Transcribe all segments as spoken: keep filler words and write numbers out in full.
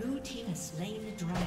Blue team has slain the dragon.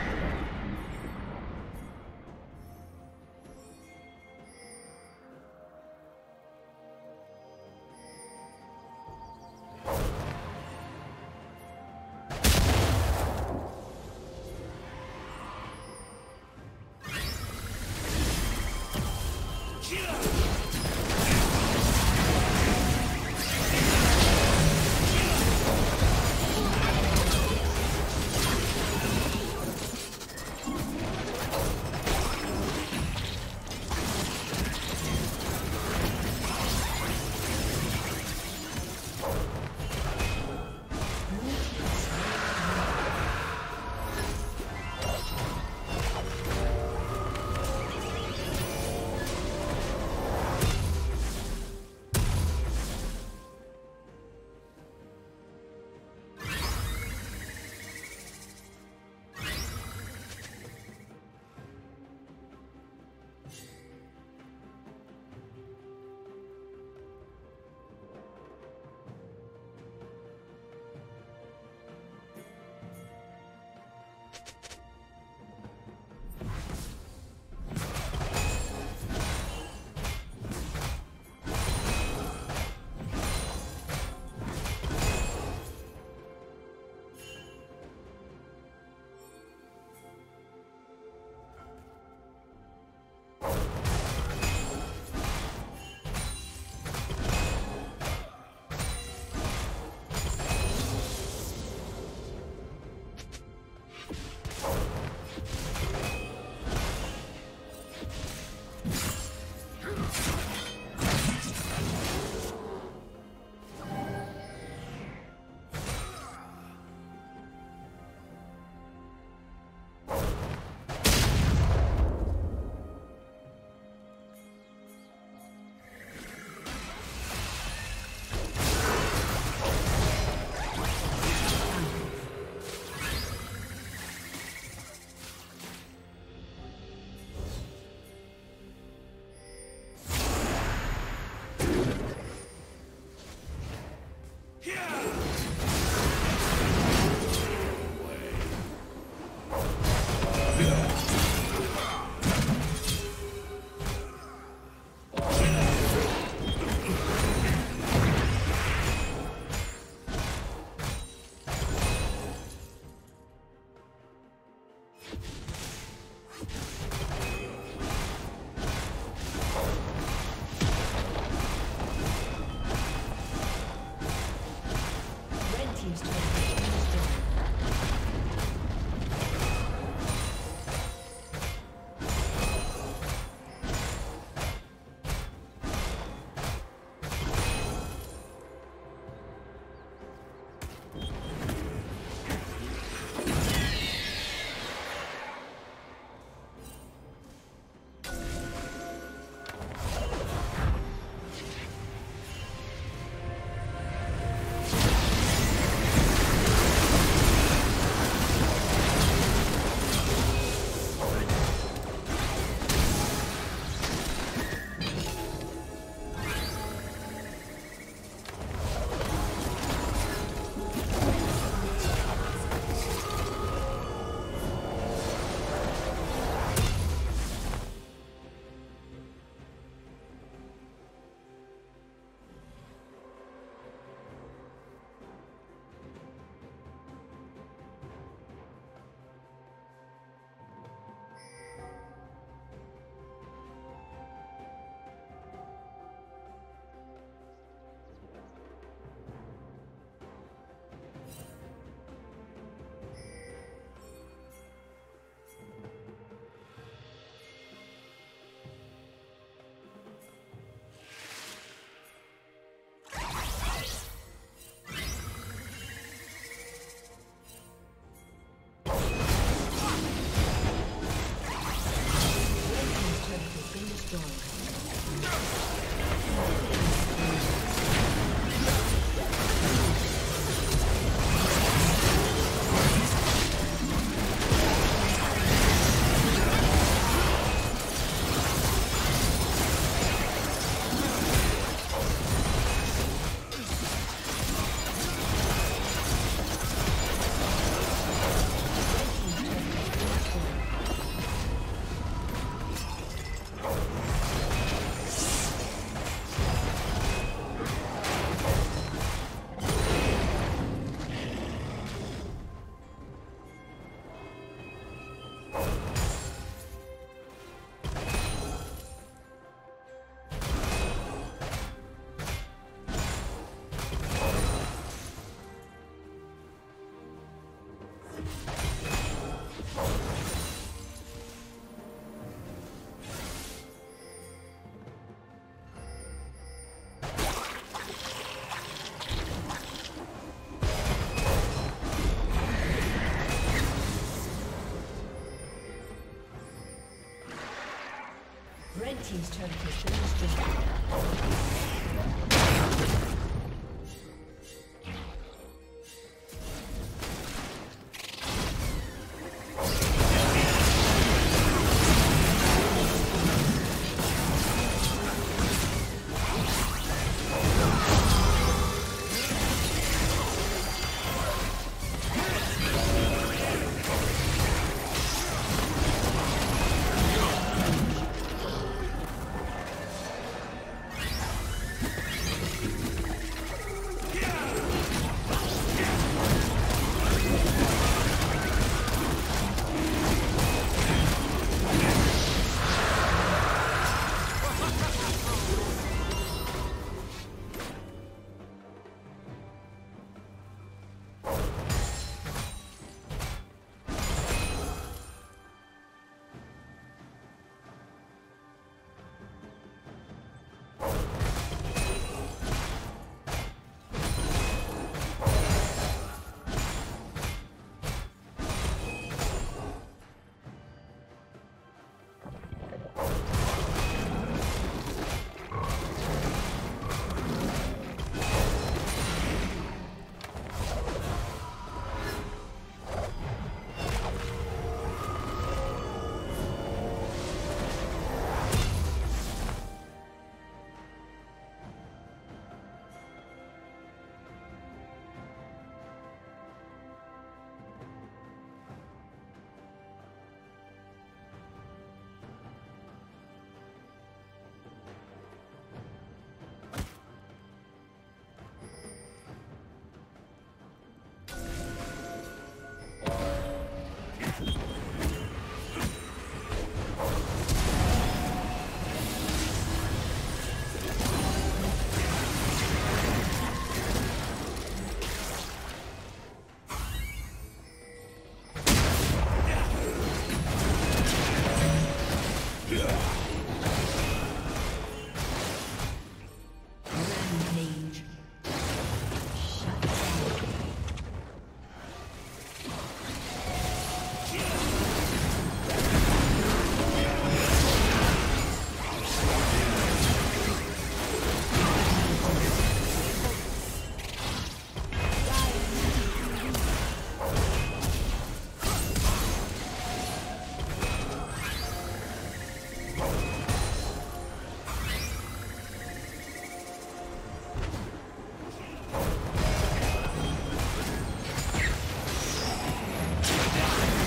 Red team's turret has been destroyed.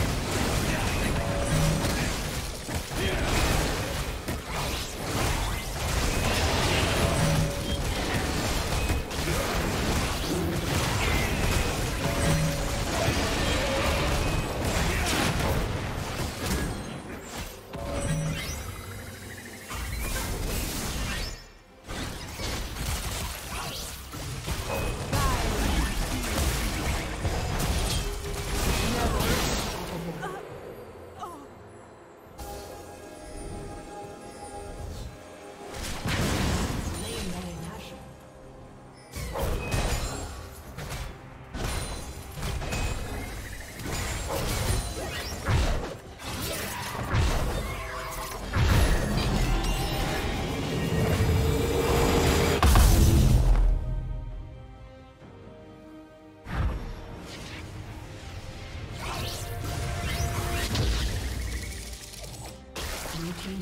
Team's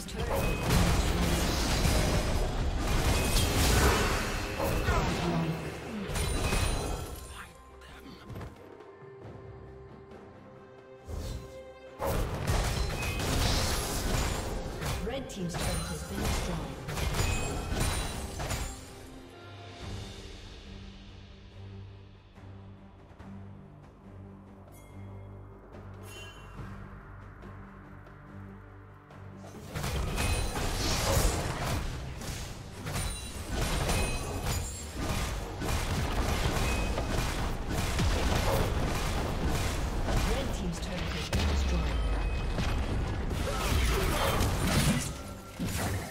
turret has been destroyed. Red team's turret has been destroyed. All right.